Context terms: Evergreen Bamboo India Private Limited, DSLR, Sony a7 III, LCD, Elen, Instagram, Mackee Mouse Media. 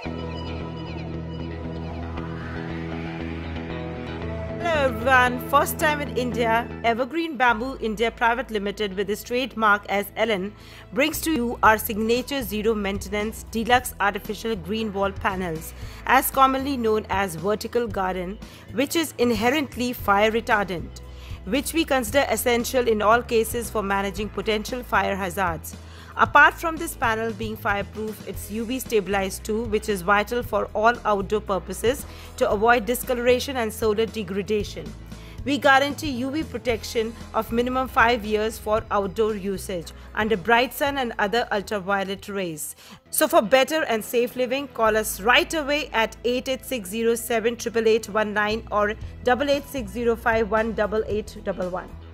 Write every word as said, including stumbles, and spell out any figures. Hello everyone, first time in India, Evergreen Bamboo India Private Limited with its trademark as Elen brings to you our signature zero maintenance deluxe artificial green wall panels, as commonly known as vertical garden, which is inherently fire retardant, which we consider essential in all cases for managing potential fire hazards. Apart from this panel being fireproof, it's U V stabilized too, which is vital for all outdoor purposes to avoid discoloration and solar degradation. We guarantee U V protection of minimum five years for outdoor usage under bright sun and other ultraviolet rays. So for better and safe living, call us right away at eight eight six zero seven eight eight eight one nine or eight eight six zero five one eight eight one one.